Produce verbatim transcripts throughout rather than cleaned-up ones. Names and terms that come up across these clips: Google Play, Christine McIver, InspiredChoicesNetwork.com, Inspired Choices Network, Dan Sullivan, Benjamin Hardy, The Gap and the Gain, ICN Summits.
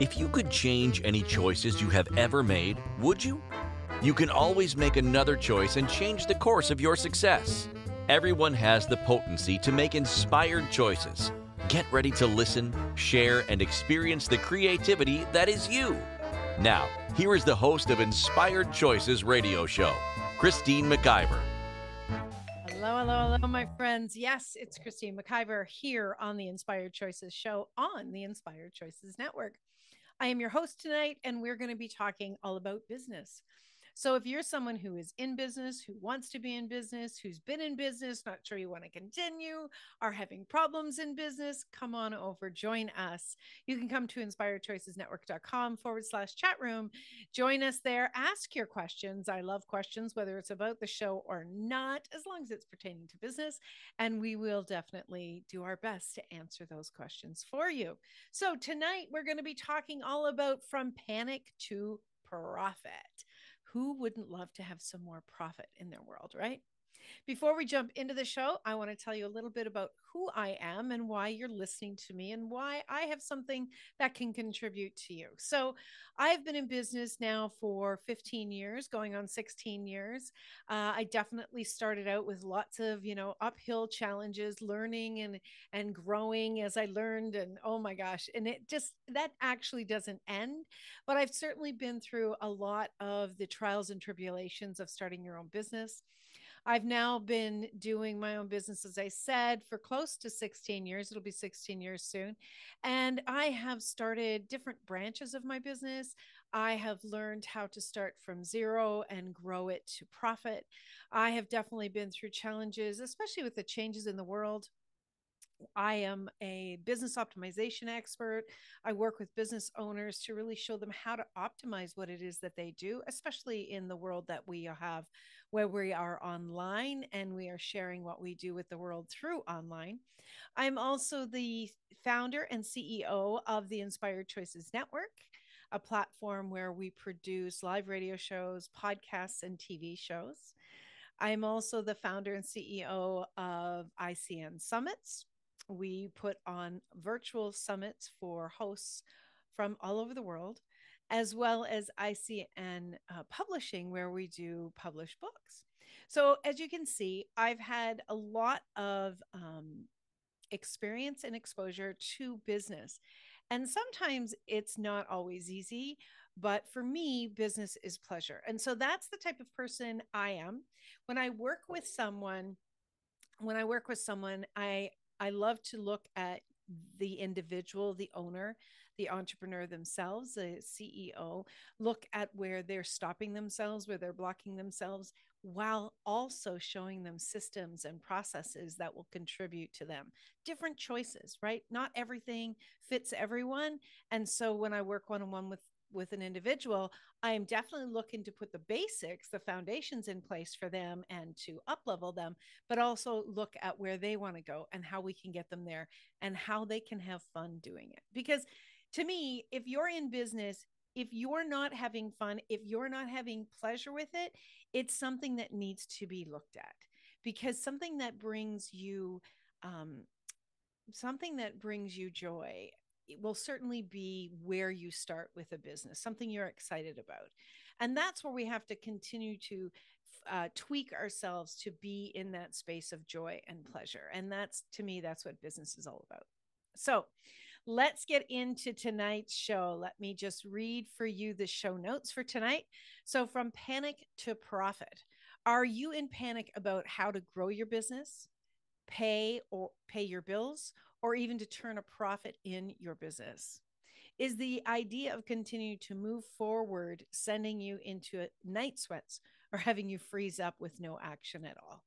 If you could change any choices you have ever made, would you? You can always make another choice and change the course of your success. Everyone has the potency to make inspired choices. Get ready to listen, share, and experience the creativity that is you. Now, here is the host of Inspired Choices Radio Show, Christine McIver. Hello, hello, hello, my friends. Yes, it's Christine McIver here on the Inspired Choices Show on the Inspired Choices Network. I am your host tonight, and we're going to be talking all about business. So if you're someone who is in business, who wants to be in business, who's been in business, not sure you want to continue, are having problems in business, come on over, join us. You can come to Inspired Choices Network dot com forward slash chat room. Join us there. Ask your questions. I love questions, whether it's about the show or not, as long as it's pertaining to business. And we will definitely do our best to answer those questions for you. So tonight we're going to be talking all about from panic to profit. Who wouldn't love to have some more profit in their world, right? Before we jump into the show, I want to tell you a little bit about who I am and why you're listening to me and why I have something that can contribute to you. So I've been in business now for fifteen years, going on sixteen years. Uh, I definitely started out with lots of, you know, uphill challenges, learning and, and growing as I learned. And oh my gosh, and it just, that actually doesn't end. But I've certainly been through a lot of the trials and tribulations of starting your own business. I've now been doing my own business, as I said, for close to sixteen years. It'll be sixteen years soon. And I have started different branches of my business. I have learned how to start from zero and grow it to profit. I have definitely been through challenges, especially with the changes in the world. I am a business optimization expert. I work with business owners to really show them how to optimize what it is that they do, especially in the world that we have, where we are online and we are sharing what we do with the world through online. I'm also the founder and C E O of the Inspired Choices Network, a platform where we produce live radio shows, podcasts, and T V shows. I'm also the founder and C E O of I C N Summits. We put on virtual summits for hosts from all over the world, as well as I C N uh, Publishing, where we do publish books. So as you can see, I've had a lot of um, experience and exposure to business. And sometimes it's not always easy, but for me, business is pleasure. And so that's the type of person I am. When I work with someone, when I work with someone, I I love to look at the individual, the owner, the entrepreneur themselves, the C E O, look at where they're stopping themselves, where they're blocking themselves, while also showing them systems and processes that will contribute to them. Different choices, right? Not everything fits everyone. And so when I work one-on-one with with an individual, I am definitely looking to put the basics, the foundations in place for them and to up-level them, but also look at where they want to go and how we can get them there and how they can have fun doing it. Because to me, if you're in business, if you're not having fun, if you're not having pleasure with it, it's something that needs to be looked at, because something that brings you, um, something that brings you joy, it will certainly be where you start with a business, something you're excited about. And that's where we have to continue to uh, tweak ourselves to be in that space of joy and pleasure. And that's, to me, that's what business is all about. So let's get into tonight's show. Let me just read for you the show notes for tonight. So from panic to profit. Are you in panic about how to grow your business, pay or pay your bills, or even to turn a profit in your business? Is the idea of continuing to move forward sending you into night sweats or having you freeze up with no action at all?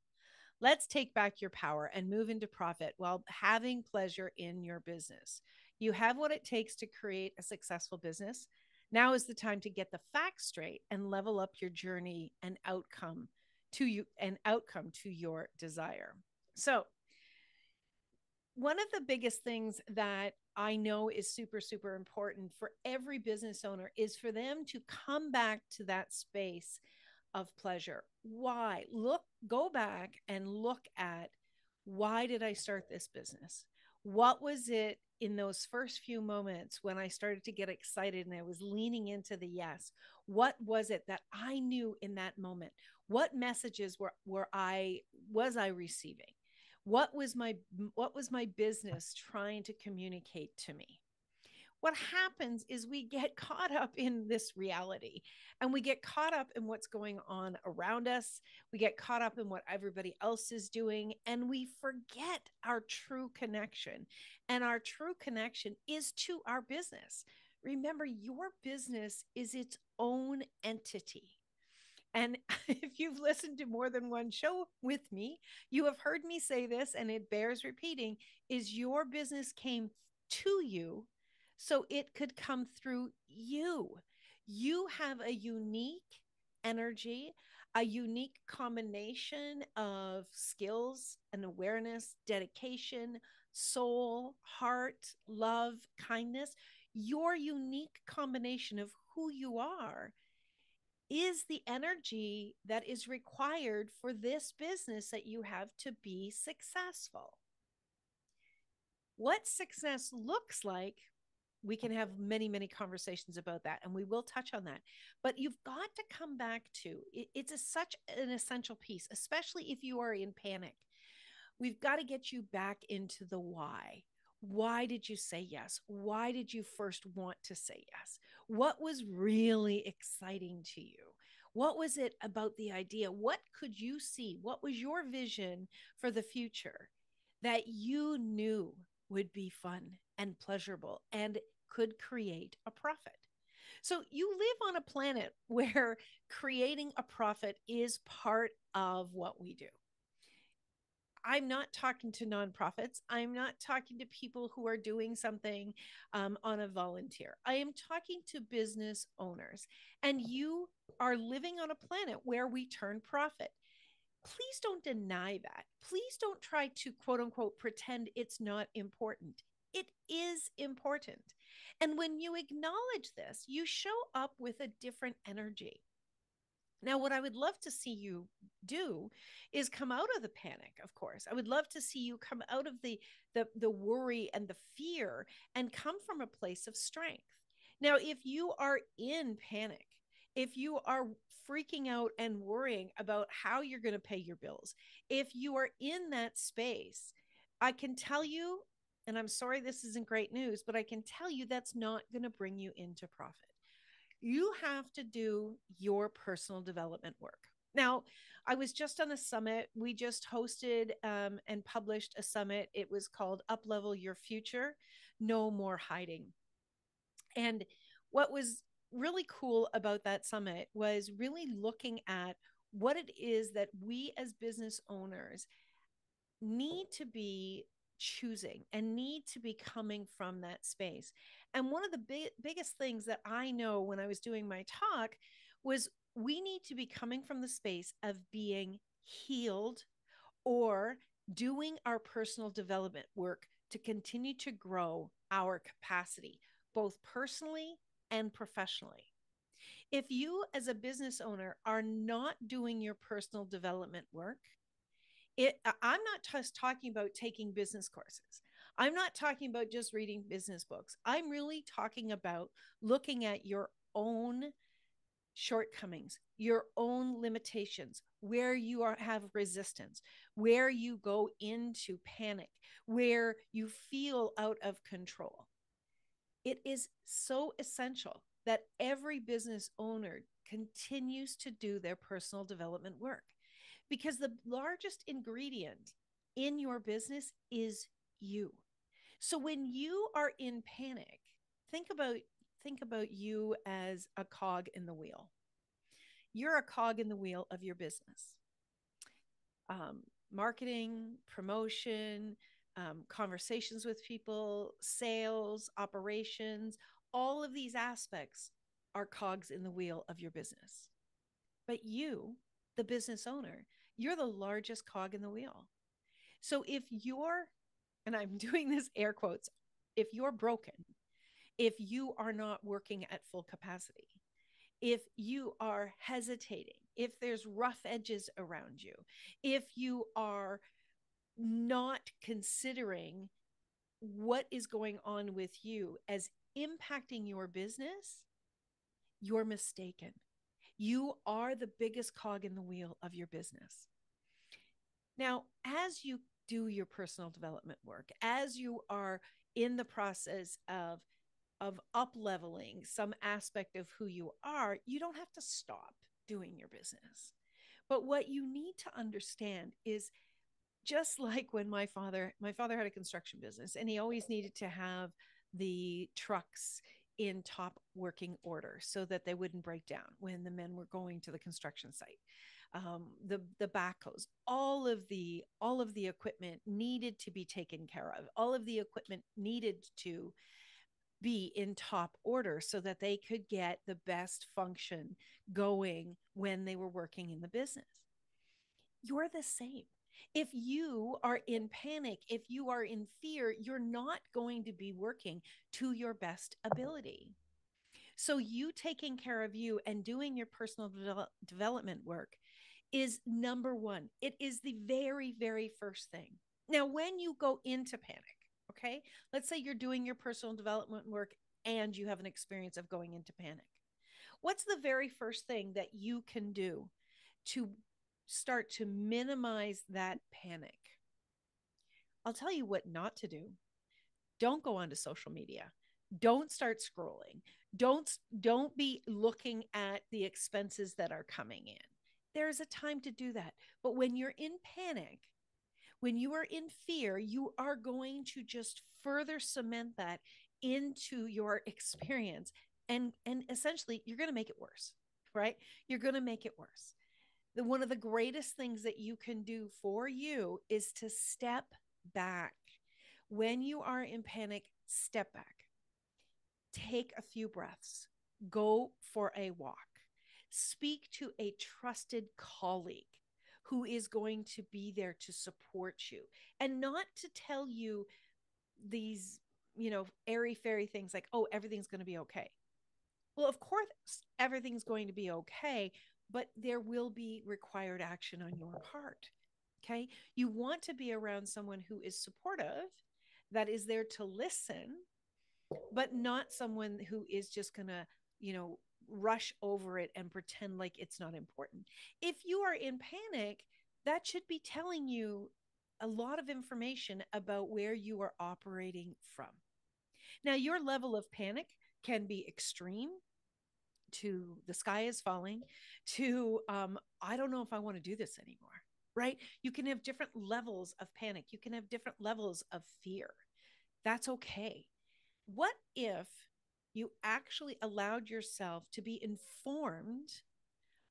Let's take back your power and move into profit while having pleasure in your business. You have what it takes to create a successful business. Now is the time to get the facts straight and level up your journey and outcome to you, an outcome to your desire. So one of the biggest things that I know is super, super important for every business owner is for them to come back to that space of pleasure. Why? Look, go back and look at, why did I start this business? what was it in those first few moments when I started to get excited and I was leaning into the yes? What was it that I knew in that moment? What messages were, were I, was I receiving? What was my, what was my business trying to communicate to me? What happens is we get caught up in this reality, and we get caught up in what's going on around us. We get caught up in what everybody else is doing, and we forget our true connection. And our true connection is to our business. Remember, your business is its own entity. And if you've listened to more than one show with me, you have heard me say this, and it bears repeating, is your business came to you so it could come through you. You have a unique energy, a unique combination of skills and awareness, dedication, soul, heart, love, kindness. Your unique combination of who you are is the energy that is required for this business that you have to be successful. What success looks like, we can have many, many conversations about that, and we will touch on that. But you've got to come back to, it, it's a, such an essential piece, especially if you are in panic. We've got to get you back into the why. Why did you say yes? Why did you first want to say yes? What was really exciting to you? What was it about the idea? What could you see? What was your vision for the future that you knew would be fun and pleasurable and could create a profit? So you live on a planet where creating a profit is part of what we do. I'm not talking to nonprofits. I'm not talking to people who are doing something um, on a volunteer. I am talking to business owners, and you are living on a planet where we turn profit. Please don't deny that. Please don't try to quote unquote pretend it's not important. It is important. And when you acknowledge this, you show up with a different energy. Now, what I would love to see you do is come out of the panic, of course. I would love to see you come out of the, the, the worry and the fear and come from a place of strength. Now, if you are in panic, if you are freaking out and worrying about how you're going to pay your bills, if you are in that space, I can tell you, and I'm sorry this isn't great news, but I can tell you that's not going to bring you into profit. You have to do your personal development work. Now, I was just on a summit. We just hosted um, and published a summit. It was called Uplevel Your Future, No More Hiding. And what was really cool about that summit was really looking at what it is that we as business owners need to be choosing and need to be coming from that space. And one of the big, biggest things that I know when I was doing my talk was we need to be coming from the space of being healed or doing our personal development work to continue to grow our capacity, both personally and professionally. If you as a business owner are not doing your personal development work, It, I'm not just talking about taking business courses. I'm not talking about just reading business books. I'm really talking about looking at your own shortcomings, your own limitations, where you are, have resistance, where you go into panic, where you feel out of control. It is so essential that every business owner continues to do their personal development work. Because the largest ingredient in your business is you. So when you are in panic, think about, think about you as a cog in the wheel. You're a cog in the wheel of your business. Um, marketing, promotion, um, conversations with people, sales, operations, all of these aspects are cogs in the wheel of your business. But you, the business owner, you're the largest cog in the wheel. So if you're, and I'm doing this air quotes, if you're broken, if you are not working at full capacity, if you are hesitating, if there's rough edges around you, if you are not considering what is going on with you as impacting your business, you're mistaken. You are the biggest cog in the wheel of your business. Now, as you do your personal development work, as you are in the process of, of up-leveling some aspect of who you are, you don't have to stop doing your business. But what you need to understand is, just like when my father, my father had a construction business, and he always needed to have the trucks in top working order so that they wouldn't break down when the men were going to the construction site. Um, the, the backhoes, all of the, all of the equipment needed to be taken care of. All of the equipment needed to be in top order so that they could get the best function going when they were working in the business. You're the same. If you are in panic, if you are in fear, you're not going to be working to your best ability. So you taking care of you and doing your personal develop, development work is number one. It is the very, very first thing. Now, when you go into panic, okay, let's say you're doing your personal development work and you have an experience of going into panic. What's the very first thing that you can do to start to minimize that panic? I'll tell you what not to do. Don't go onto social media. Don't start scrolling. Don't, don't be looking at the expenses that are coming in. There's a time to do that. But when you're in panic, when you are in fear, you are going to just further cement that into your experience. And, and essentially, you're going to make it worse, right? You're going to make it worse. The, one of the greatest things that you can do for you is to step back. When you are in panic, step back. Take a few breaths. Go for a walk. Speak to a trusted colleague who is going to be there to support you and not to tell you these, you know, airy-fairy things like, oh, everything's going to be okay. Well, of course, everything's going to be okay, but there will be required action on your part, okay? You want to be around someone who is supportive, that is there to listen, but not someone who is just going to, you know, rush over it and pretend like it's not important. If you are in panic, that should be telling you a lot of information about where you are operating from. Now, your level of panic can be extreme, to the sky is falling, to um, I don't know if I want to do this anymore, right? You can have different levels of panic. You can have different levels of fear. That's okay. What if you actually allowed yourself to be informed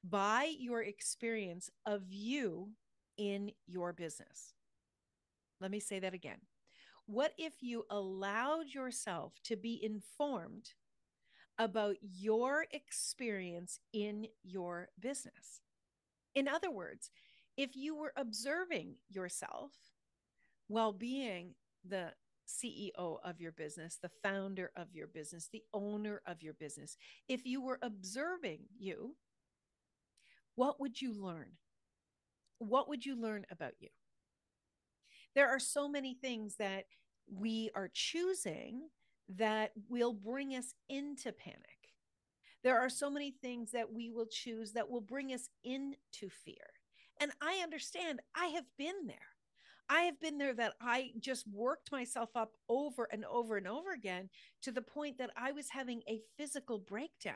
by your experience of you in your business? Let me say that again. What if you allowed yourself to be informed about your experience in your business? In other words, if you were observing yourself while being the C E O of your business, the founder of your business, the owner of your business, if you were observing you, what would you learn? What would you learn about you? There are so many things that we are choosing that will bring us into panic. There are so many things that we will choose that will bring us into fear. And I understand, I have been there. I have been there that I just worked myself up over and over and over again to the point that I was having a physical breakdown.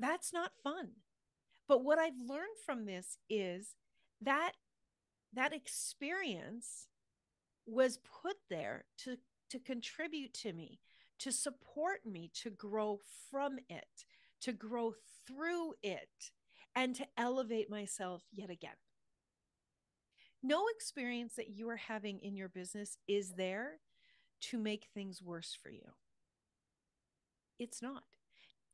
That's not fun. But what I've learned from this is that that experience was put there to to contribute to me, to support me, to grow from it, to grow through it, and to elevate myself yet again. No experience that you are having in your business is there to make things worse for you. It's not.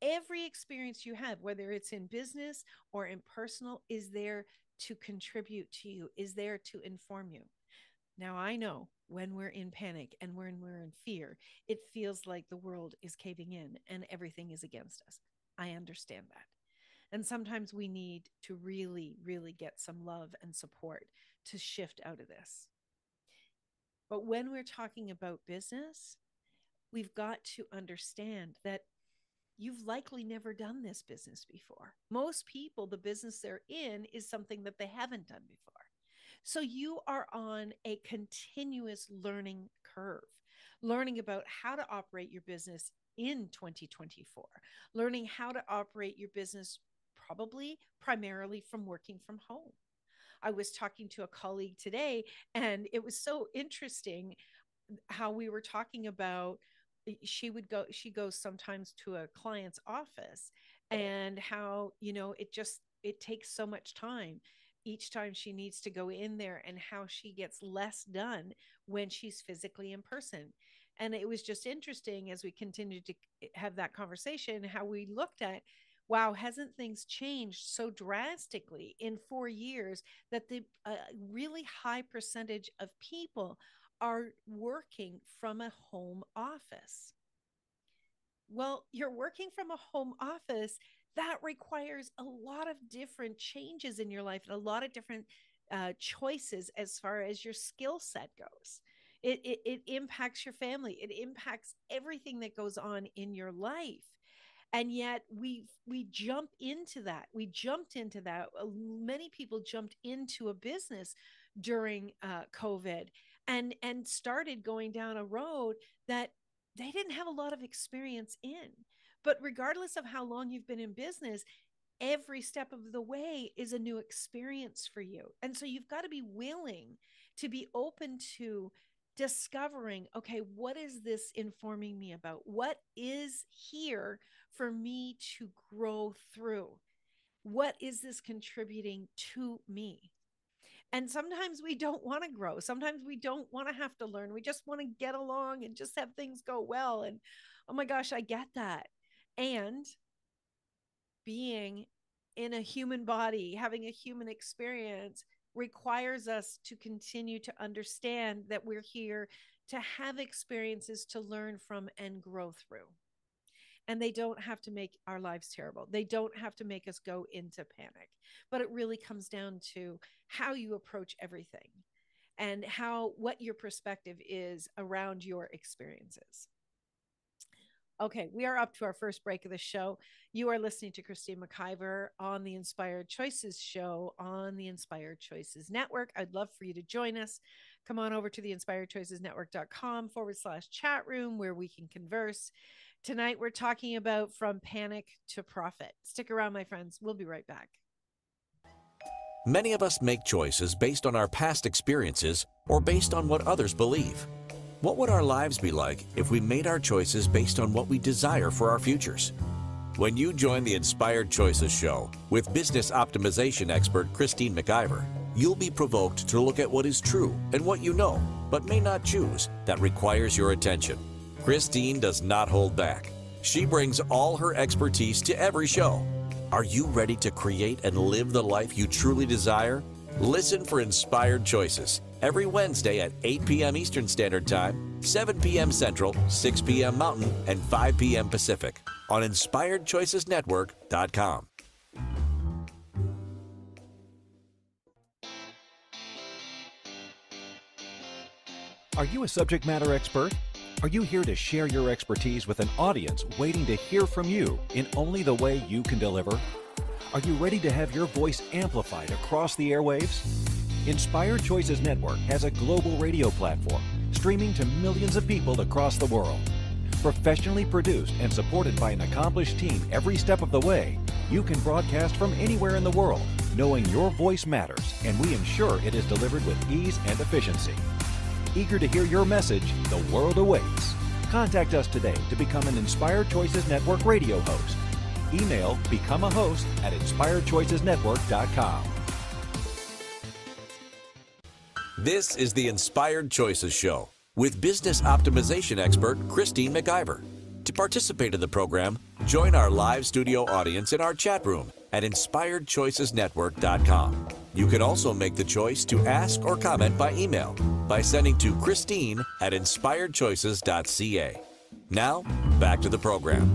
Every experience you have, whether it's in business or in personal, is there to contribute to you, is there to inform you. Now, I know when we're in panic and when we're in fear, it feels like the world is caving in and everything is against us. I understand that. And sometimes we need to really, really get some love and support to shift out of this. But when we're talking about business, we've got to understand that you've likely never done this business before. Most people, the business they're in is something that they haven't done before. So you are on a continuous learning curve, learning about how to operate your business in twenty twenty-four, learning how to operate your business probably primarily from working from home. I was talking to a colleague today, and it was so interesting how we were talking about, she would go, she goes sometimes to a client's office, and how, you know, it just, it takes so much time each time she needs to go in there, and how she gets less done when she's physically in person. And it was just interesting as we continued to have that conversation, how we looked at, wow, hasn't things changed so drastically in four years that the uh, really high percentage of people are working from a home office? Well, you're working from a home office. That requires a lot of different changes in your life and a lot of different uh, choices as far as your skill set goes. It, it, it impacts your family. It impacts everything that goes on in your life. And yet we we jump into that. We jumped into that. Many people jumped into a business during uh, COVID and, and started going down a road that they didn't have a lot of experience in. But regardless of how long you've been in business, every step of the way is a new experience for you. And so you've got to be willing to be open to discovering, okay, what is this informing me about? What is here for me to grow through? What is this contributing to me? And sometimes we don't want to grow. Sometimes we don't want to have to learn. We just want to get along and just have things go well. And oh my gosh, I get that. And being in a human body, having a human experience, requires us to continue to understand that we're here to have experiences to learn from and grow through. And they don't have to make our lives terrible. They don't have to make us go into panic. But it really comes down to how you approach everything and how, what your perspective is around your experiences. Okay, we are up to our first break of the show. You are listening to Christine McIver on the Inspired Choices show on the Inspired Choices Network. I'd love for you to join us. Come on over to the Inspired Choices Network dot com forward slash chat room where we can converse. Tonight, we're talking about from panic to profit. Stick around, my friends. We'll be right back. Many of us make choices based on our past experiences or based on what others believe. What would our lives be like if we made our choices based on what we desire for our futures? When you join the Inspired Choices Show with business optimization expert Christine McIver, you'll be provoked to look at what is true and what you know, but may not choose, that requires your attention. Christine does not hold back. She brings all her expertise to every show. Are you ready to create and live the life you truly desire? Listen for Inspired Choices every Wednesday at eight p.m. Eastern Standard Time, seven p.m. Central, six p.m. Mountain, and five p.m. Pacific on Inspired Choices Network dot com. Are you a subject matter expert? Are you here to share your expertise with an audience waiting to hear from you in only the way you can deliver? Are you ready to have your voice amplified across the airwaves? Inspired Choices Network has a global radio platform streaming to millions of people across the world. Professionally produced and supported by an accomplished team every step of the way, you can broadcast from anywhere in the world, knowing your voice matters, and we ensure it is delivered with ease and efficiency. Eager to hear your message, the world awaits. Contact us today to become an Inspired Choices Network radio host. Email become a host at Inspired Choices Network dot com. This is the Inspired Choices Show with business optimization expert Christine McIver. To participate in the program, join our live studio audience in our chat room at Inspired Choices Network dot com. You can also make the choice to ask or comment by email by sending to Christine at Inspired Choices dot c a. Now, back to the program.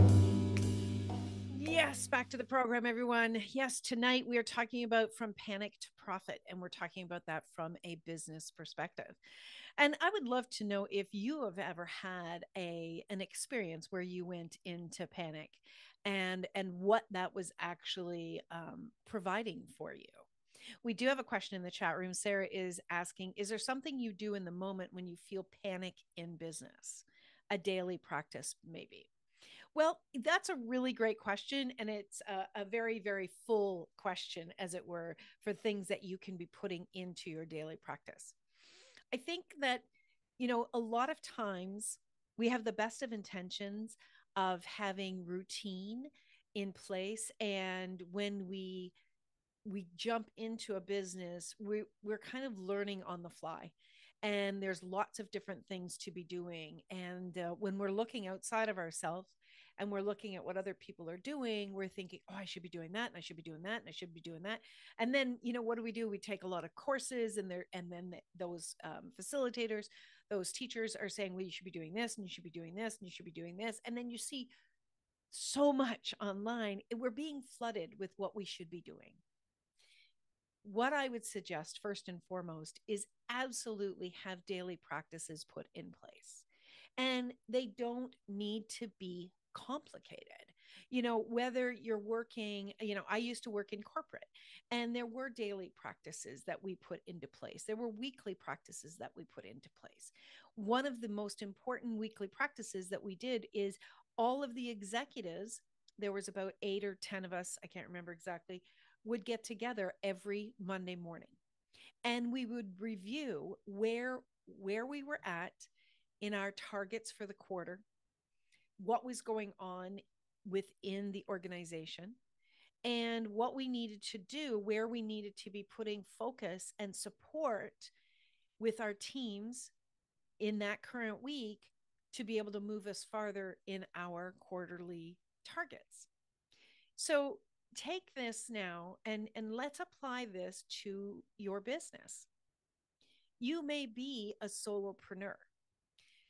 Yes, back to the program, everyone. Yes, tonight we are talking about from panic to profit, and we're talking about that from a business perspective. And I would love to know if you have ever had a an experience where you went into panic, and and what that was actually um, providing for you. We do have a question in the chat room. Sarah is asking, is there something you do in the moment when you feel panic in business? A daily practice, maybe. Well, that's a really great question. And it's a, a very, very full question, as it were, for things that you can be putting into your daily practice. I think that, you know, a lot of times we have the best of intentions of having routine in place. And when we we jump into a business, we, we're kind of learning on the fly. And there's lots of different things to be doing. And uh, when we're looking outside of ourselves and we're looking at what other people are doing, we're thinking, oh, I should be doing that, and I should be doing that, and I should be doing that. And then, you know, what do we do? We take a lot of courses, and there, and then those um, facilitators, those teachers are saying, well, you should be doing this, and you should be doing this, and you should be doing this. And then you see so much online. We're being flooded with what we should be doing. What I would suggest first and foremost is absolutely have daily practices put in place, and they don't need to be complicated. You know, whether you're working, you know, I used to work in corporate, and there were daily practices that we put into place. There were weekly practices that we put into place. One of the most important weekly practices that we did is all of the executives, there was about eight or ten of us, I can't remember exactly, would get together every Monday morning, and we would review where where we were at in our targets for the quarter, what was going on within the organization, and what we needed to do, where we needed to be putting focus and support with our teams in that current week to be able to move us farther in our quarterly targets. So take this now and, and let's apply this to your business. You may be a solopreneur.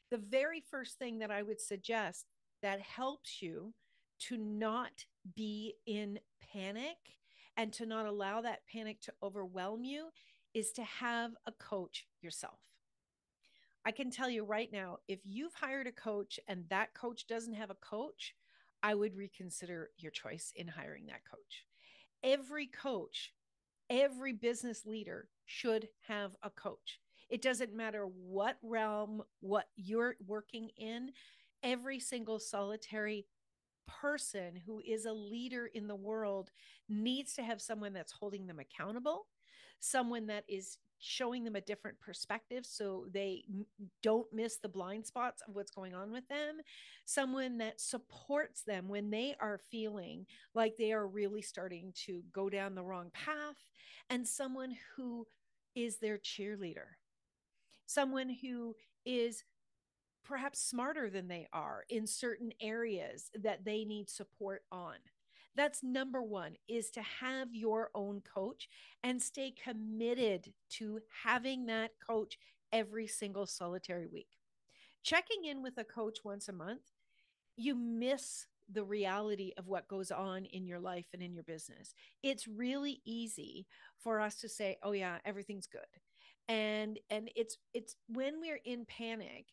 The very first thing that I would suggest that helps you to not be in panic and to not allow that panic to overwhelm you is to have a coach yourself. I can tell you right now, if you've hired a coach and that coach doesn't have a coach, I would reconsider your choice in hiring that coach. Every coach, every business leader should have a coach. It doesn't matter what realm, what you're working in, every single solitary person who is a leader in the world needs to have someone that's holding them accountable, someone that is showing them a different perspective so they don't miss the blind spots of what's going on with them, someone that supports them when they are feeling like they are really starting to go down the wrong path, and someone who is their cheerleader, someone who is perhaps smarter than they are in certain areas that they need support on. That's number one, is to have your own coach and stay committed to having that coach every single solitary week. Checking in with a coach once a month, you miss the reality of what goes on in your life and in your business. It's really easy for us to say, oh yeah, everything's good. And, and it's, it's when we're in panic,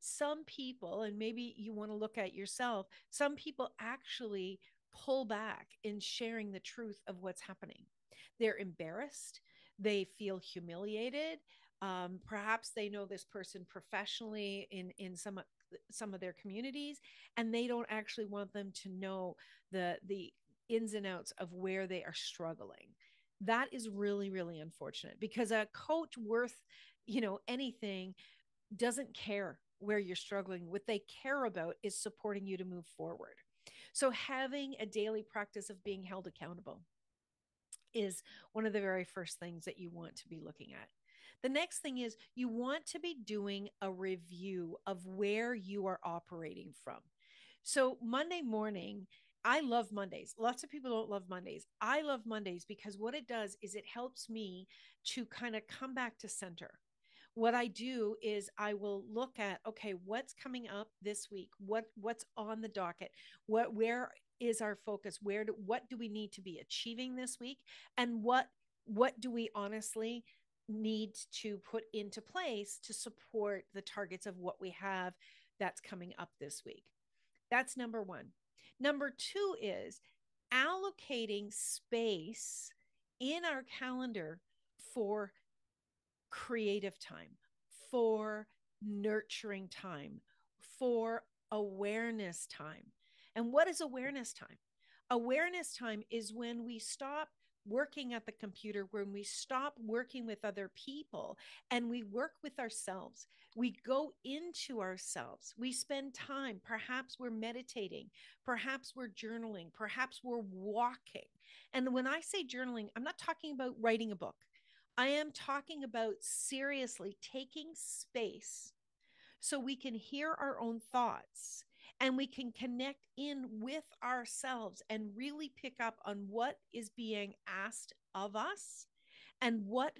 some people, and maybe you want to look at yourself, some people actually pull back in sharing the truth of what's happening. They're embarrassed. They feel humiliated. Um, perhaps they know this person professionally in, in some, some of their communities, and they don't actually want them to know the, the ins and outs of where they are struggling. That is really, really unfortunate, because a coach worth, you know, anything doesn't care where you're struggling. What they care about is supporting you to move forward. So having a daily practice of being held accountable is one of the very first things that you want to be looking at. The next thing is you want to be doing a review of where you are operating from. So Monday morning, I love Mondays. Lots of people don't love Mondays. I love Mondays because what it does is it helps me to kind of come back to center. what I do is I will look at, okay, what's coming up this week? What, what's on the docket? What, where is our focus? Where do, what do we need to be achieving this week? And what, what do we honestly need to put into place to support the targets of what we have that's coming up this week? That's number one. Number two is allocating space in our calendar for creative time, for nurturing time, for awareness time. And what is awareness time? Awareness time is when we stop working at the computer, when we stop working with other people and we work with ourselves. We go into ourselves. We spend time. Perhaps we're meditating. Perhaps we're journaling. Perhaps we're walking. And when I say journaling, I'm not talking about writing a book. I am talking about seriously taking space so we can hear our own thoughts and we can connect in with ourselves and really pick up on what is being asked of us and what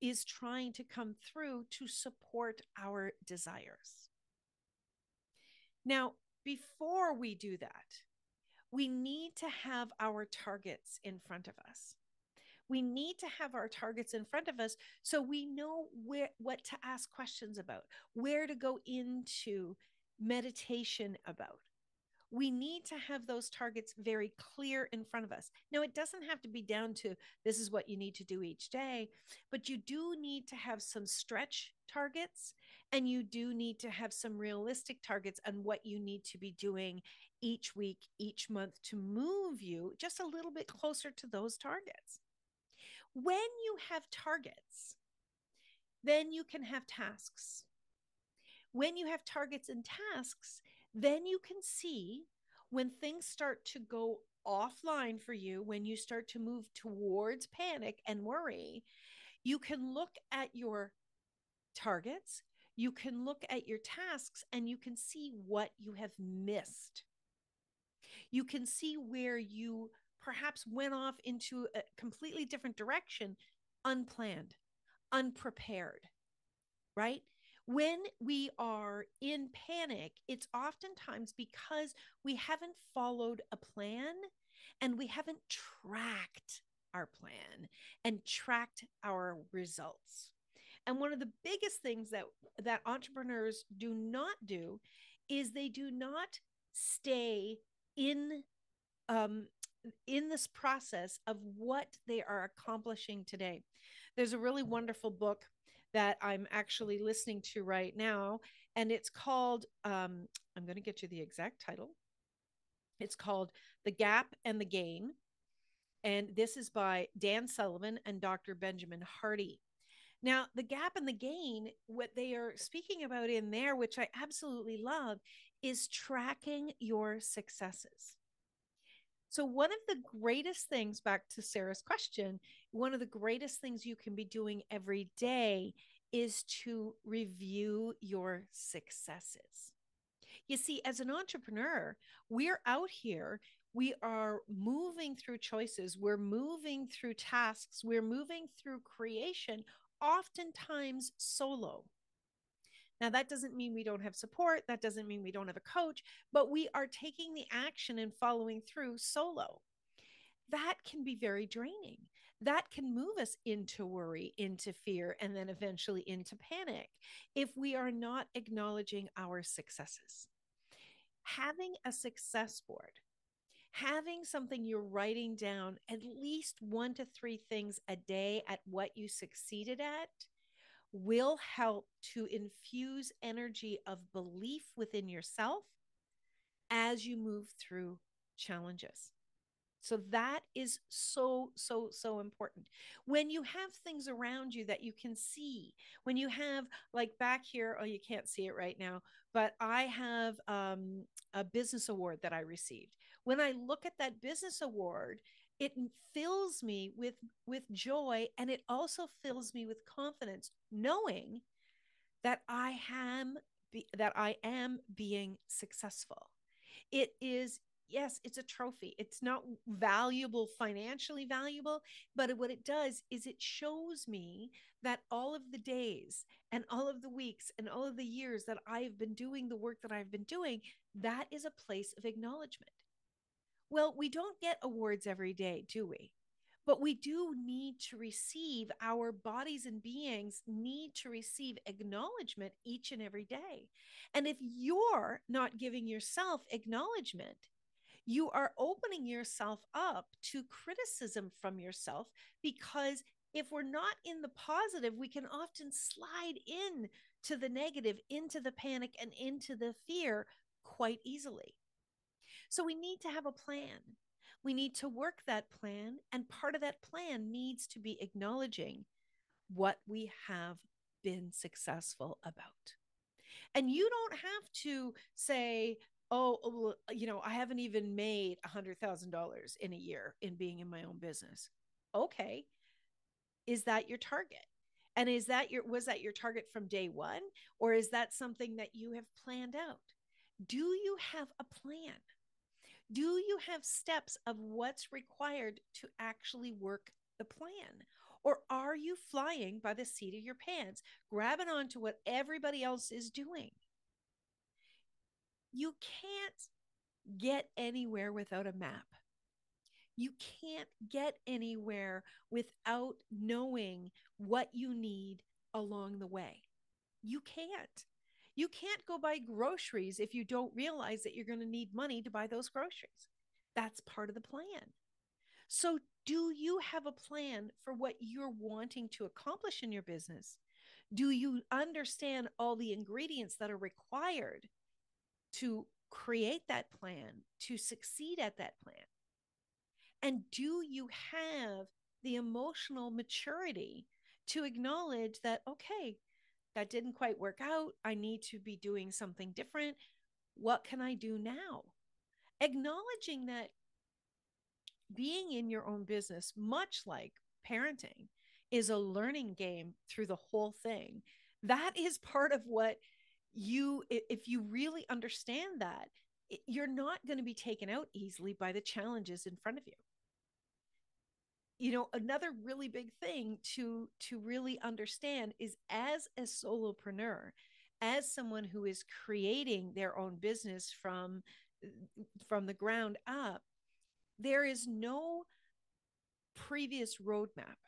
is trying to come through to support our desires. Now, before we do that, we need to have our targets in front of us. We need to have our targets in front of us so we know where, what to ask questions about, where to go into meditation about. We need to have those targets very clear in front of us. Now, it doesn't have to be down to this is what you need to do each day, but you do need to have some stretch targets and you do need to have some realistic targets on what you need to be doing each week, each month to move you just a little bit closer to those targets. When you have targets, then you can have tasks. When you have targets and tasks, then you can see when things start to go offline for you, when you start to move towards panic and worry, you can look at your targets, you can look at your tasks, and you can see what you have missed. You can see where you perhaps went off into a completely different direction, unplanned, unprepared, right? When we are in panic, it's oftentimes because we haven't followed a plan and we haven't tracked our plan and tracked our results. And one of the biggest things that, that entrepreneurs do not do is they do not stay in um, in this process of what they are accomplishing today. There's a really wonderful book that I'm actually listening to right now, and it's called, um, I'm going to get you the exact title. It's called The Gap and the Gain, and this is by Dan Sullivan and Doctor Benjamin Hardy. Now, The Gap and the Gain, what they are speaking about in there, which I absolutely love, is tracking your successes. So one of the greatest things, back to Sarah's question, one of the greatest things you can be doing every day is to review your successes. You see, as an entrepreneur, we're out here, we are moving through choices, we're moving through tasks, we're moving through creation, oftentimes solo. Now, that doesn't mean we don't have support. That doesn't mean we don't have a coach, but we are taking the action and following through solo. That can be very draining. That can move us into worry, into fear, and then eventually into panic if we are not acknowledging our successes. Having a success board, having something you're writing down, at least one to three things a day at what you succeeded at, will help to infuse energy of belief within yourself as you move through challenges. So that is so, so, so important. When you have things around you that you can see, when you have, like back here, oh, you can't see it right now, but I have um, a business award that I received. When I look at that business award, it fills me with, with joy, and it also fills me with confidence, knowing that I am, be, that I am being successful. It is yes, it's a trophy. It's not valuable, financially valuable, but what it does is it shows me that all of the days and all of the weeks and all of the years that I've been doing the work that I've been doing, that is a place of acknowledgement. Well, we don't get awards every day, do we? But we do need to receive, our bodies and beings need to receive acknowledgement each and every day. And if you're not giving yourself acknowledgement, you are opening yourself up to criticism from yourself, because if we're not in the positive, we can often slide in to the negative, into the panic and into the fear quite easily. So we need to have a plan. We need to work that plan, and part of that plan needs to be acknowledging what we have been successful about. And you don't have to say, oh, you know, I haven't even made one hundred thousand dollars in a year in being in my own business. Okay. Is that your target? And is that your, was that your target from day one? Or is that something that you have planned out? Do you have a plan? Do you have steps of what's required to actually work the plan? Or are you flying by the seat of your pants, grabbing onto what everybody else is doing? You can't get anywhere without a map. You can't get anywhere without knowing what you need along the way. You can't. You can't go buy groceries if you don't realize that you're going to need money to buy those groceries. That's part of the plan. So do you have a plan for what you're wanting to accomplish in your business? Do you understand all the ingredients that are required to create that plan, to succeed at that plan? And do you have the emotional maturity to acknowledge that, okay, that didn't quite work out. I need to be doing something different. What can I do now? Acknowledging that being in your own business, much like parenting, is a learning game through the whole thing. That is part of what you, if you really understand that, you're not going to be taken out easily by the challenges in front of you. You know, another really big thing to to really understand is, as a solopreneur, as someone who is creating their own business from, from the ground up, there is no previous roadmap.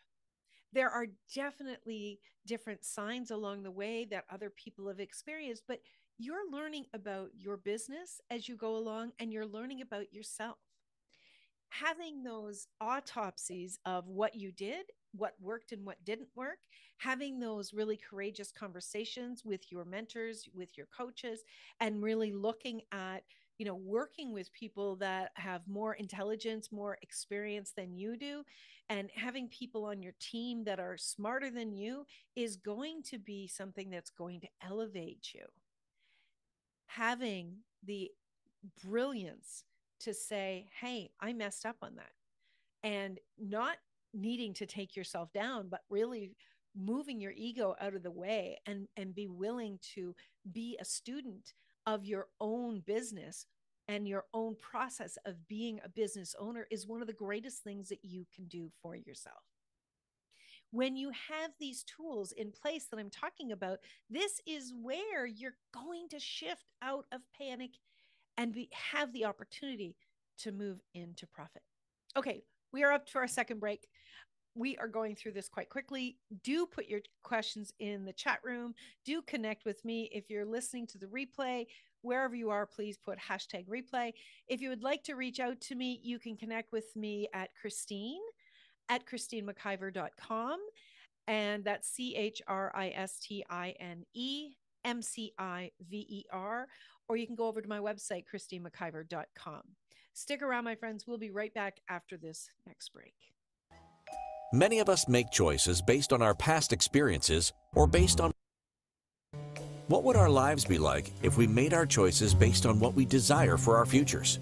There are definitely different signs along the way that other people have experienced, but you're learning about your business as you go along, and you're learning about yourself. Having those autopsies of what you did, what worked and what didn't work, having those really courageous conversations with your mentors, with your coaches, and really looking at, you know, working with people that have more intelligence, more experience than you do, and having people on your team that are smarter than you is going to be something that's going to elevate you. Having the brilliance to say, hey, I messed up on that, and not needing to take yourself down, but really moving your ego out of the way and, and be willing to be a student of your own business and your own process of being a business owner is one of the greatest things that you can do for yourself. When you have these tools in place that I'm talking about, this is where you're going to shift out of panic and we have the opportunity to move into profit. Okay, we are up to our second break. We are going through this quite quickly. Do put your questions in the chat room. Do connect with me. If you're listening to the replay, wherever you are, please put hashtag replay. If you would like to reach out to me, you can connect with me at Christine at Christine McIver dot com. And that's C H R I S T I N E M C I V E R, or you can go over to my website, Christine McIver dot com. Stick around, my friends. We'll be right back after this next break. Many of us make choices based on our past experiences or based on what would our lives be like if we made our choices based on what we desire for our futures.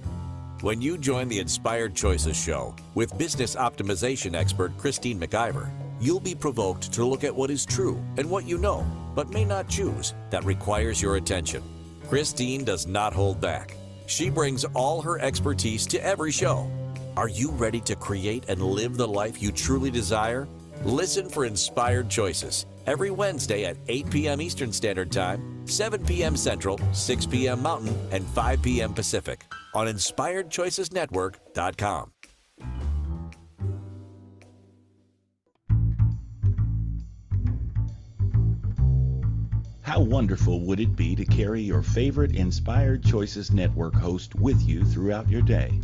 When you join the Inspired Choices Show with business optimization expert Christine McIver, you'll be provoked to look at what is true and what you know, but may not choose, that requires your attention. Christine does not hold back. She brings all her expertise to every show. Are you ready to create and live the life you truly desire? Listen for Inspired Choices every Wednesday at eight p.m. Eastern Standard Time, seven p.m. Central, six p.m. Mountain, and five p.m. Pacific on Inspired Choices Network dot com. How wonderful would it be to carry your favorite Inspired Choices Network host with you throughout your day?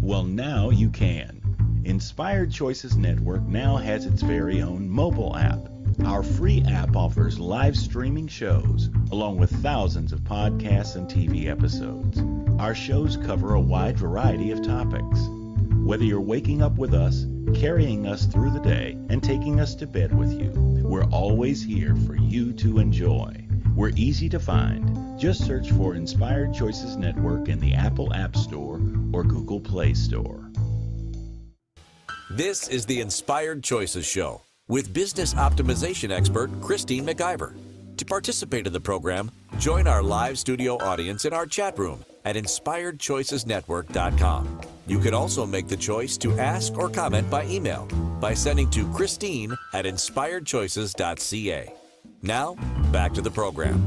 Well, now you can. Inspired Choices Network now has its very own mobile app. Our free app offers live streaming shows, along with thousands of podcasts and T V episodes. Our shows cover a wide variety of topics. Whether you're waking up with us, carrying us through the day, and taking us to bed with you, we're always here for you to enjoy. We're easy to find. Just search for Inspired Choices Network in the Apple App Store or Google Play Store. This is the Inspired Choices Show with business optimization expert Christine McIver. To participate in the program, join our live studio audience in our chat room at Inspired Choices Network dot com. You can also make the choice to ask or comment by email by sending to Christine at Inspired Choices dot c a. Now, back to the program.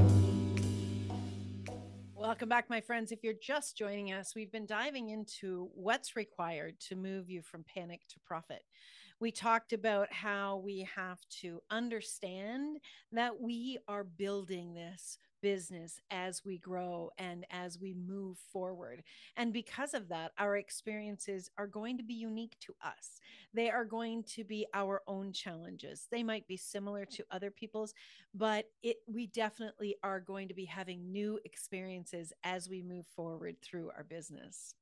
Welcome back, my friends. If you're just joining us, we've been diving into what's required to move you from panic to profit. We talked about how we have to understand that we are building this business as we grow and as we move forward. And because of that, our experiences are going to be unique to us. They are going to be our own challenges. They might be similar to other people's, but it, we definitely are going to be having new experiences as we move forward through our business.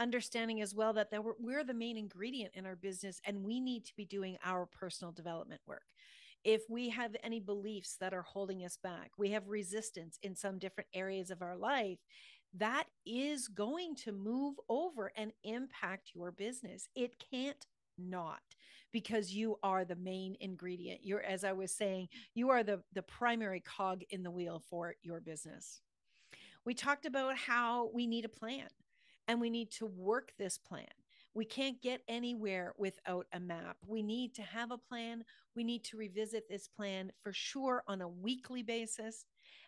Understanding as well that we're the main ingredient in our business and we need to be doing our personal development work. If we have any beliefs that are holding us back, we have resistance in some different areas of our life, that is going to move over and impact your business. It can't not, because you are the main ingredient. You're, as I was saying, you are the, the primary cog in the wheel for your business. We talked about how we need a plan and we need to work this plan. We can't get anywhere without a map. We need to have a plan. We need to revisit this plan for sure on a weekly basis.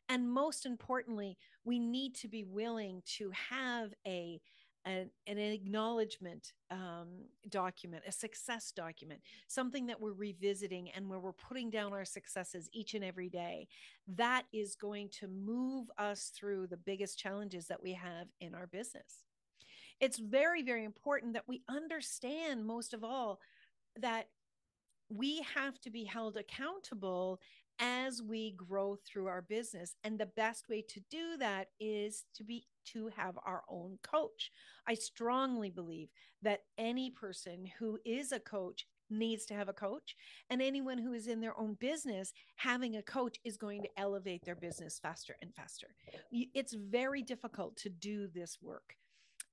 And most importantly, we need to be willing to have a, an, an acknowledgement um, document, a success document, something that we're revisiting and where we're putting down our successes each and every day. That is going to move us through the biggest challenges that we have in our business. It's very, very important that we understand, most of all, that we have to be held accountable as we grow through our business. And the best way to do that is to be to have our own coach. I strongly believe that any person who is a coach needs to have a coach, and anyone who is in their own business, having a coach is going to elevate their business faster and faster. It's very difficult to do this work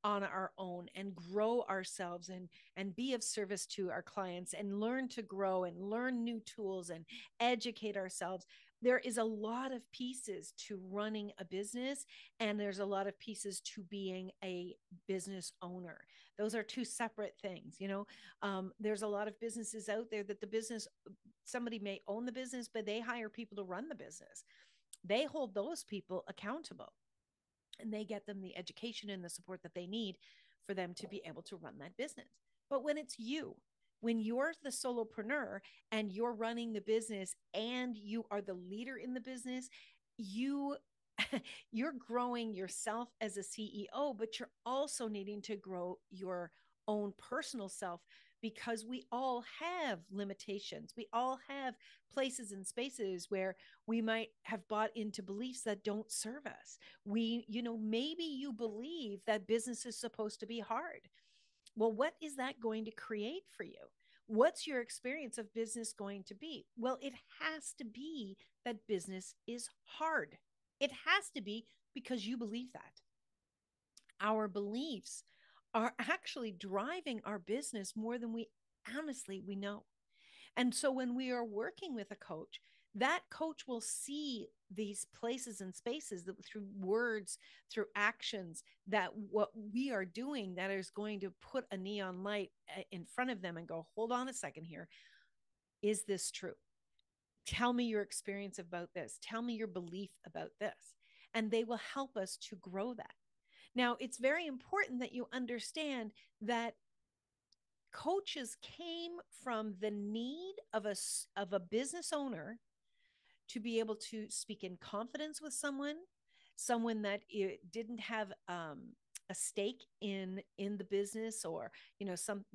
on our own and grow ourselves and, and be of service to our clients and learn to grow and learn new tools and educate ourselves. There is a lot of pieces to running a business, and there's a lot of pieces to being a business owner. Those are two separate things. You know, um, there's a lot of businesses out there that the business, somebody may own the business, but they hire people to run the business. They hold those people accountable, and they get them the education and the support that they need for them to be able to run that business. But when it's you, when you're the solopreneur and you're running the business and you are the leader in the business, you, you're growing yourself as a C E O, but you're also needing to grow your own personal self, because we all have limitations. We all have places and spaces where we might have bought into beliefs that don't serve us. We, you know, maybe you believe that business is supposed to be hard. Well, what is that going to create for you? What's your experience of business going to be? Well, it has to be that business is hard. It has to be, because you believe that. Our beliefs are actually driving our business more than we honestly we know. And so when we are working with a coach, that coach will see these places and spaces that through words, through actions, that what we are doing, that is going to put a neon light in front of them and go, hold on a second here. Is this true? Tell me your experience about this. Tell me your belief about this. And they will help us to grow that. Now, it's very important that you understand that coaches came from the need of a, of a business owner to be able to speak in confidence with someone, someone that it didn't have um, a stake in, in the business, or, you know, some,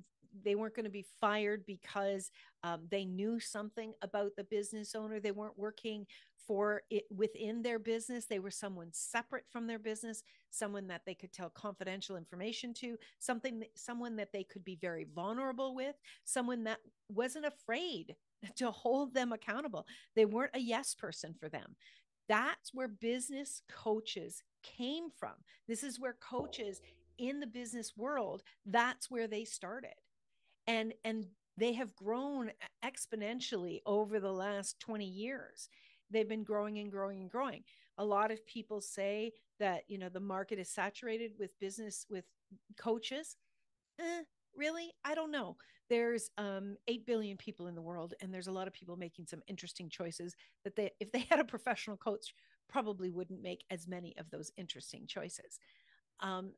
they weren't going to be fired because um, they knew something about the business owner. They weren't working for it within their business. They were someone separate from their business, someone that they could tell confidential information to, something, someone that they could be very vulnerable with, someone that wasn't afraid to hold them accountable. They weren't a yes person for them. That's where business coaches came from. This is where coaches in the business world, that's where they started. And, and they have grown exponentially over the last twenty years. They've been growing and growing and growing. A lot of people say that, you know, the market is saturated with business, with coaches. Eh, really? I don't know. There's um, eight billion people in the world, and there's a lot of people making some interesting choices that they, if they had a professional coach, probably wouldn't make as many of those interesting choices. Um,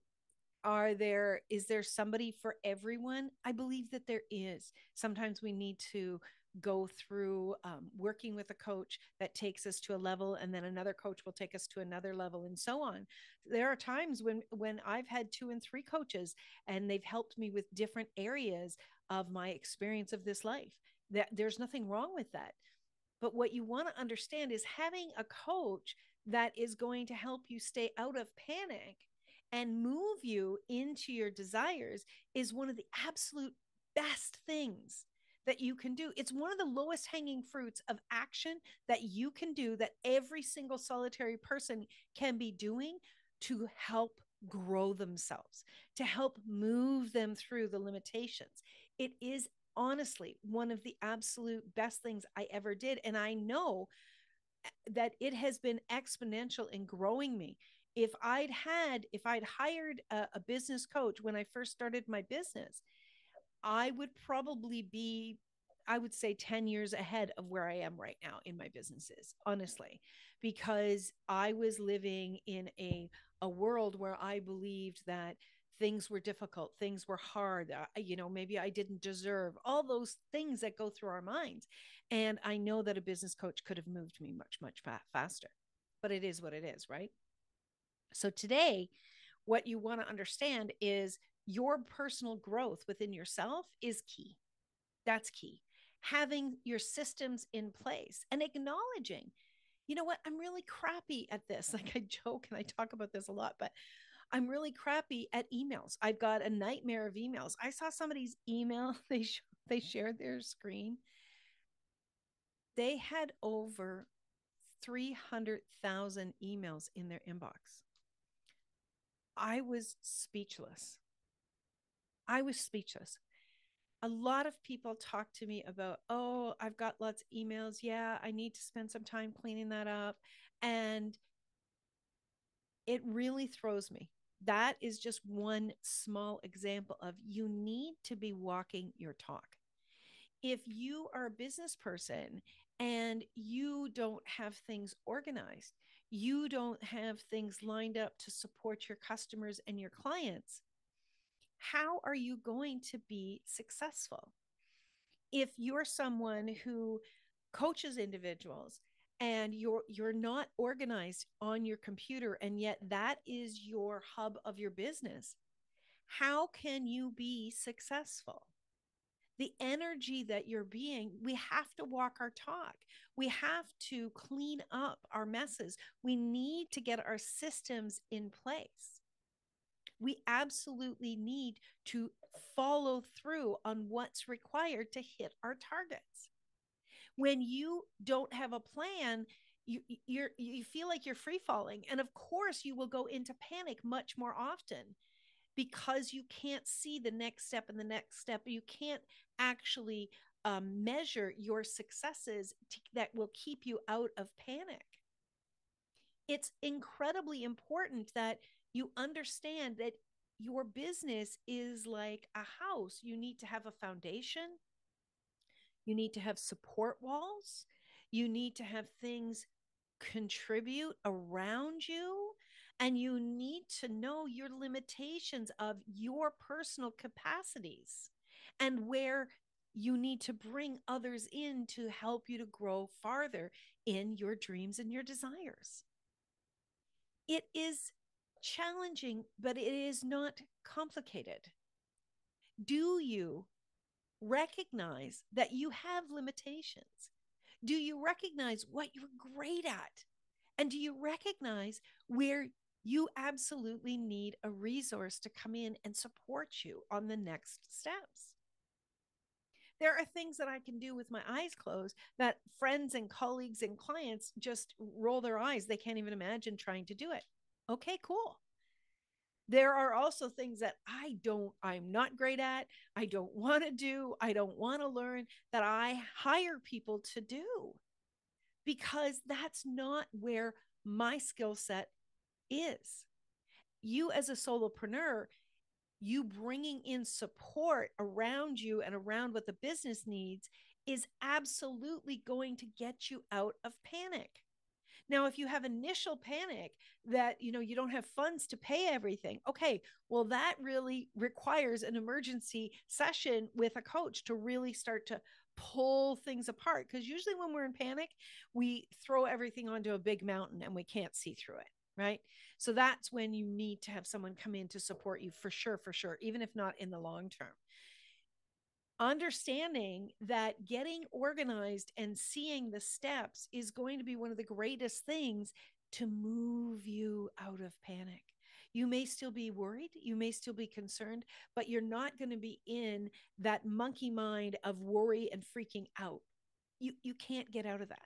Are there, is there somebody for everyone? I believe that there is. Sometimes we need to go through um, working with a coach that takes us to a level, and then another coach will take us to another level, and so on. There are times when, when I've had two and three coaches, and they've helped me with different areas of my experience of this life. That there's nothing wrong with that. But what you want to understand is having a coach that is going to help you stay out of panic and move you into your desires is one of the absolute best things that you can do. It's one of the lowest hanging fruits of action that you can do, that every single solitary person can be doing to help grow themselves, to help move them through the limitations. It is honestly one of the absolute best things I ever did. And I know that it has been exponential in growing me. If I'd had, if I'd hired a, a business coach when I first started my business, I would probably be, I would say ten years ahead of where I am right now in my businesses, honestly, because I was living in a, a world where I believed that things were difficult, things were hard, uh, you know, maybe I didn't deserve, all those things that go through our minds. And I know that a business coach could have moved me much, much fa- faster, but it is what it is, right? So today, what you want to understand is your personal growth within yourself is key. That's key. Having your systems in place and acknowledging, you know what, I'm really crappy at this. Like, I joke and I talk about this a lot, but I'm really crappy at emails. I've got a nightmare of emails. I saw somebody's email. They, sh- they shared their screen. They had over three hundred thousand emails in their inbox. I was speechless. I was speechless. A lot of people talk to me about, oh, I've got lots of emails. Yeah, I need to spend some time cleaning that up. And it really throws me. That is just one small example of, you need to be walking your talk. If you are a business person and you don't have things organized, you don't have things lined up to support your customers and your clients, how are you going to be successful? If you're someone who coaches individuals and you're you're not organized on your computer, and yet that is your hub of your business, how can you be successful? The energy that you're being, we have to walk our talk. We have to clean up our messes. We need to get our systems in place. We absolutely need to follow through on what's required to hit our targets. When you don't have a plan, you, you're, you feel like you're free falling. And of course, you will go into panic much more often, because you can't see the next step and the next step. You can't actually um, measure your successes to, that will keep you out of panic. It's incredibly important that you understand that your business is like a house. You need to have a foundation. You need to have support walls. You need to have things contribute around you. And you need to know your limitations of your personal capacities and where you need to bring others in to help you to grow farther in your dreams and your desires. It is challenging, but it is not complicated. Do you recognize that you have limitations? Do you recognize what you're great at? And do you recognize where you absolutely need a resource to come in and support you on the next steps? There are things that I can do with my eyes closed that friends and colleagues and clients just roll their eyes. They can't even imagine trying to do it. Okay, cool. There are also things that I don't, I'm not great at, I don't want to do, I don't want to learn, that I hire people to do, because that's not where my skill set is. You as a solopreneur, you bringing in support around you and around what the business needs is absolutely going to get you out of panic. Now, if you have initial panic that, you know, you don't have funds to pay everything, okay, well, that really requires an emergency session with a coach to really start to pull things apart. Because usually when we're in panic, we throw everything onto a big mountain and we can't see through it, right? So that's when you need to have someone come in to support you for sure, for sure, even if not in the long term. Understanding that getting organized and seeing the steps is going to be one of the greatest things to move you out of panic. You may still be worried, you may still be concerned, but you're not going to be in that monkey mind of worry and freaking out. You, you can't get out of that.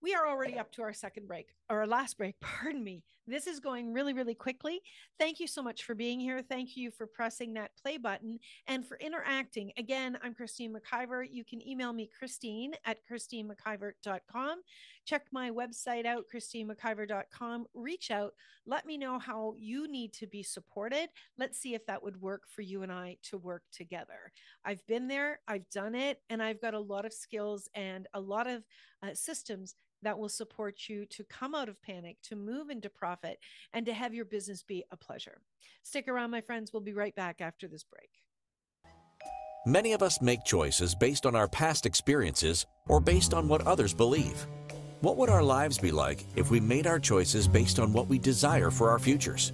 We are already up to our second break, or our last break, pardon me. This is going really, really quickly. Thank you so much for being here. Thank you for pressing that play button and for interacting. Again, I'm Christine McIver. You can email me, Christine at Christine McIver dot com. Check my website out, Christine McIver dot com. Reach out. Let me know how you need to be supported. Let's see if that would work for you and I to work together. I've been there, I've done it, and I've got a lot of skills and a lot of uh, systems that will support you to come out of panic, to move into profit, and to have your business be a pleasure. Stick around, my friends. We'll be right back after this break. Many of us make choices based on our past experiences or based on what others believe. What would our lives be like if we made our choices based on what we desire for our futures?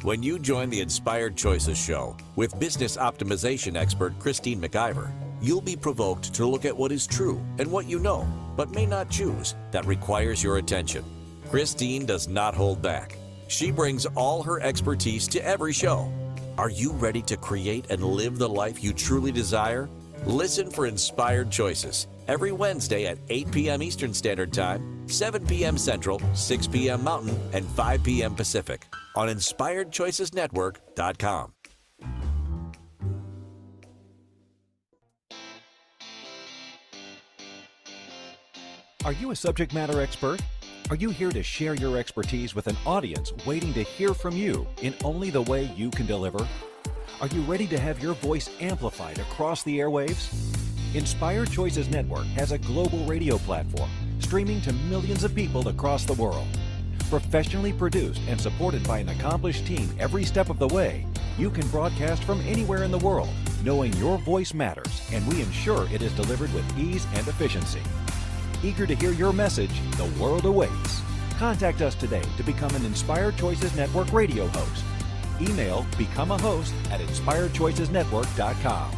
When you join the Inspired Choices Show with business optimization expert Christine McIver, you'll be provoked to look at what is true and what you know, but may not choose, that requires your attention. Christine does not hold back. She brings all her expertise to every show. Are you ready to create and live the life you truly desire? Listen for Inspired Choices every Wednesday at eight p m Eastern Standard Time, seven p m Central, six p m Mountain, and five p m Pacific on Inspired Choices Network dot com. Are you a subject matter expert? Are you here to share your expertise with an audience waiting to hear from you in only the way you can deliver? Are you ready to have your voice amplified across the airwaves? Inspired Choices Network has a global radio platform streaming to millions of people across the world. Professionally produced and supported by an accomplished team every step of the way, you can broadcast from anywhere in the world, knowing your voice matters, and we ensure it is delivered with ease and efficiency. Eager to hear your message, the world awaits. Contact us today to become an Inspired Choices Network radio host. Email becomeahost at Inspired Choices Network dot com.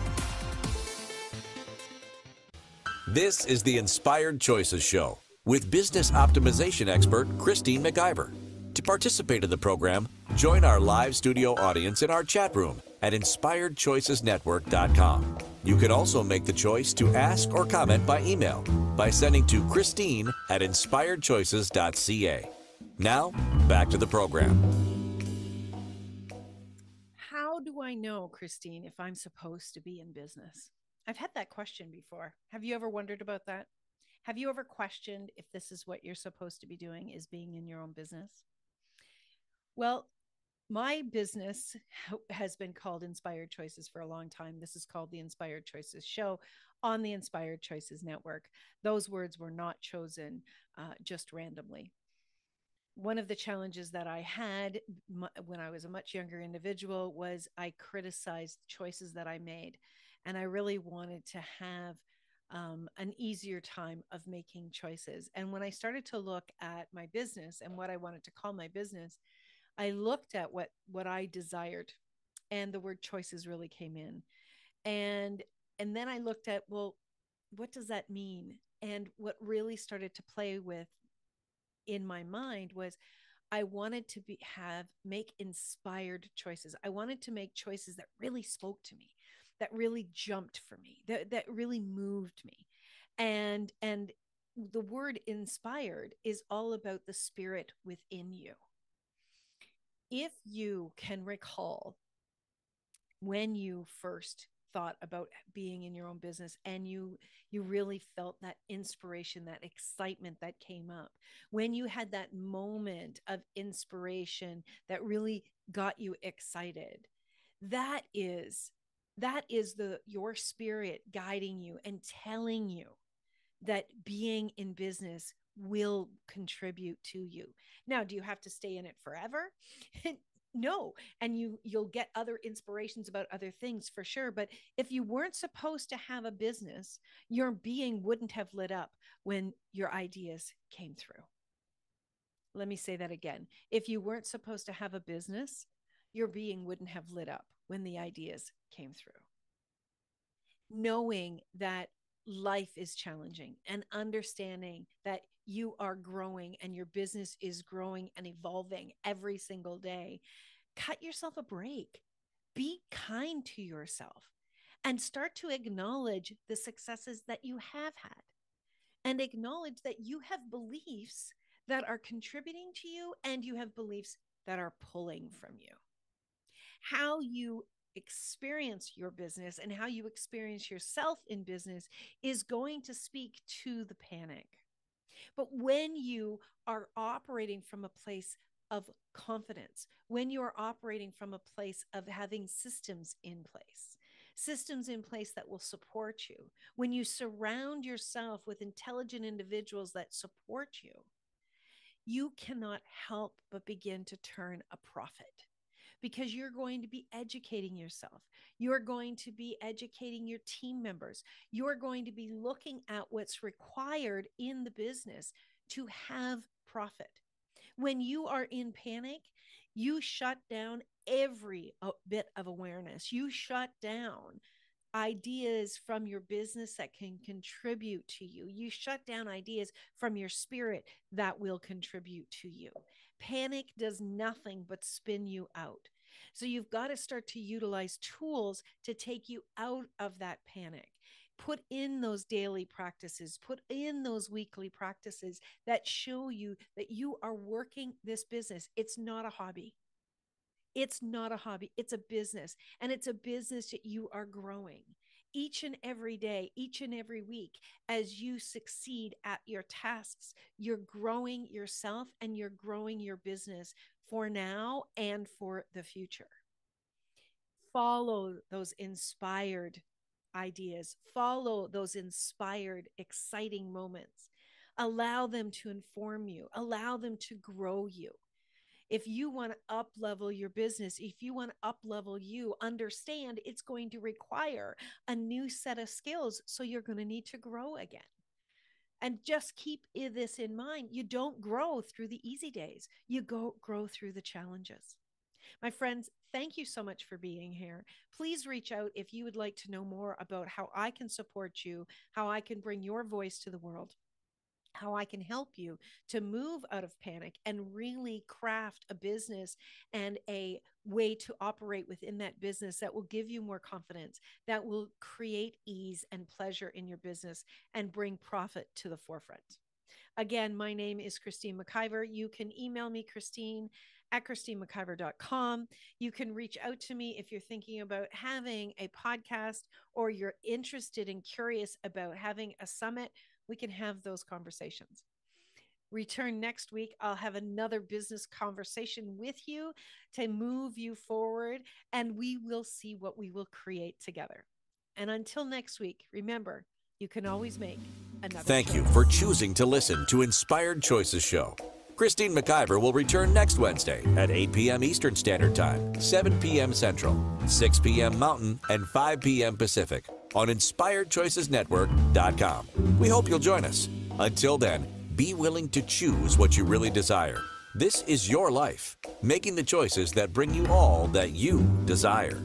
This is the Inspired Choices Show with business optimization expert Christine McIver. To participate in the program, join our live studio audience in our chat room at Inspired Choices Network dot com. You can also make the choice to ask or comment by email by sending to Christine at Inspired Choices dot c a. Now, back to the program. How do I know, Christine, if I'm supposed to be in business? I've had that question before. Have you ever wondered about that? Have you ever questioned if this is what you're supposed to be doing, is being in your own business? Well, my business has been called Inspired Choices for a long time. This is called the Inspired Choices Show on the Inspired Choices Network. Those words were not chosen uh, just randomly. One of the challenges that I had when I was a much younger individual was I criticized choices that I made, and I really wanted to have Um, an easier time of making choices. And when I started to look at my business and what I wanted to call my business, I looked at what, what I desired, and the word choices really came in. And, and then I looked at, well, what does that mean? And what really started to play with in my mind was I wanted to be, have, make inspired choices. I wanted to make choices that really spoke to me, that really jumped for me, that, that really moved me. And, and the word inspired is all about the spirit within you. If you can recall when you first thought about being in your own business and you, you really felt that inspiration, that excitement that came up, when you had that moment of inspiration that really got you excited, that is That is the your spirit guiding you and telling you that being in business will contribute to you. Now, do you have to stay in it forever? No. And you, you'll get other inspirations about other things for sure. But if you weren't supposed to have a business, your being wouldn't have lit up when your ideas came through. Let me say that again. If you weren't supposed to have a business, your being wouldn't have lit up when the ideas came through. Knowing that life is challenging and understanding that you are growing and your business is growing and evolving every single day, cut yourself a break. Be kind to yourself and start to acknowledge the successes that you have had, and acknowledge that you have beliefs that are contributing to you and you have beliefs that are pulling from you. How you experience your business and how you experience yourself in business is going to speak to the panic. But when you are operating from a place of confidence, when you are operating from a place of having systems in place, systems in place that will support you, when you surround yourself with intelligent individuals that support you, you cannot help but begin to turn a profit. Because you're going to be educating yourself. You're going to be educating your team members. You're going to be looking at what's required in the business to have profit. When you are in panic, you shut down every bit of awareness. You shut down ideas from your business that can contribute to you. You shut down ideas from your spirit that will contribute to you. Panic does nothing but spin you out. So you've got to start to utilize tools to take you out of that panic. Put in those daily practices, put in those weekly practices that show you that you are working this business. It's not a hobby. It's not a hobby. It's a business, and it's a business that you are growing each and every day, each and every week. As you succeed at your tasks, you're growing yourself and you're growing your business for now and for the future. Follow those inspired ideas. Follow those inspired, exciting moments. Allow them to inform you. Allow them to grow you. If you want to up-level your business, if you want to up-level you, understand it's going to require a new set of skills. So you're going to need to grow again. And just keep this in mind. You don't grow through the easy days. You go grow through the challenges. My friends, thank you so much for being here. Please reach out if you would like to know more about how I can support you, how I can bring your voice to the world, how I can help you to move out of panic and really craft a business and a way to operate within that business that will give you more confidence, that will create ease and pleasure in your business and bring profit to the forefront. Again, my name is Christine McIver. You can email me, Christine at Christine McIver dot com. You can reach out to me if you're thinking about having a podcast or you're interested and curious about having a summit. We can have those conversations. Return next week. I'll have another business conversation with you to move you forward, and we will see what we will create together. And until next week, remember, you can always make another Thank choice. You for choosing to listen to Inspired Choices Show. Christine McIver will return next Wednesday at eight p.m. Eastern Standard Time, seven p.m. Central, six p.m. Mountain, and five p.m. Pacific on Inspired Choices Network dot com. We hope you'll join us. Until then, be willing to choose what you really desire. This is your life, making the choices that bring you all that you desire.